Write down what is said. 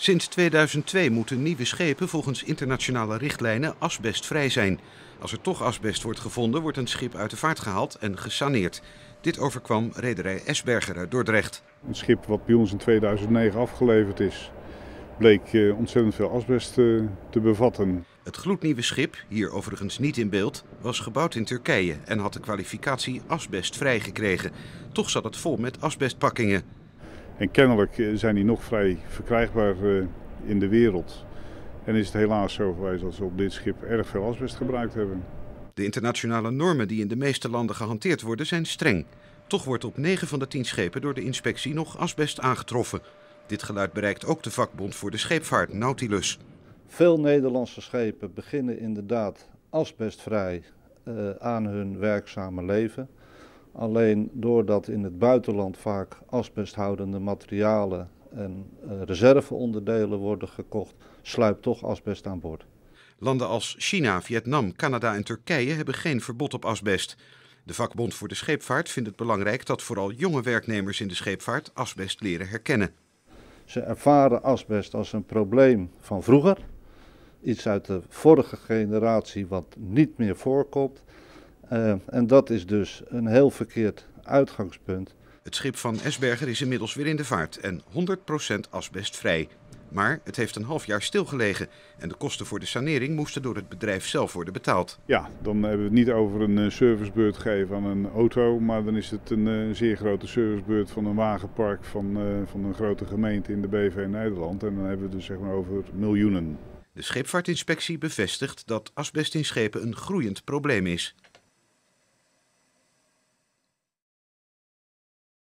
Sinds 2002 moeten nieuwe schepen volgens internationale richtlijnen asbestvrij zijn. Als er toch asbest wordt gevonden, wordt een schip uit de vaart gehaald en gesaneerd. Dit overkwam rederij Esberger uit Dordrecht. Een schip wat bij ons in 2009 afgeleverd is, bleek ontzettend veel asbest te bevatten. Het gloednieuwe schip, hier overigens niet in beeld, was gebouwd in Turkije en had de kwalificatie asbestvrij gekregen. Toch zat het vol met asbestpakkingen. En kennelijk zijn die nog vrij verkrijgbaar in de wereld. En is het helaas zo geweest dat ze op dit schip erg veel asbest gebruikt hebben. De internationale normen die in de meeste landen gehanteerd worden zijn streng. Toch wordt op 9 van de 10 schepen door de inspectie nog asbest aangetroffen. Dit geluid bereikt ook de vakbond voor de scheepvaart, Nautilus. Veel Nederlandse schepen beginnen inderdaad asbestvrij aan hun werkzame leven. Alleen doordat in het buitenland vaak asbesthoudende materialen en reserveonderdelen worden gekocht, sluipt toch asbest aan boord. Landen als China, Vietnam, Canada en Turkije hebben geen verbod op asbest. De vakbond voor de scheepvaart vindt het belangrijk dat vooral jonge werknemers in de scheepvaart asbest leren herkennen. Ze ervaren asbest als een probleem van vroeger, iets uit de vorige generatie wat niet meer voorkomt. En dat is dus een heel verkeerd uitgangspunt. Het schip van Esberger is inmiddels weer in de vaart en 100% asbestvrij. Maar het heeft een half jaar stilgelegen en de kosten voor de sanering moesten door het bedrijf zelf worden betaald. Ja, dan hebben we het niet over een servicebeurt geven aan een auto, maar dan is het een zeer grote servicebeurt van een wagenpark van een grote gemeente in de BV Nederland. En dan hebben we het dus zeg maar over miljoenen. De scheepvaartinspectie bevestigt dat asbest in schepen een groeiend probleem is.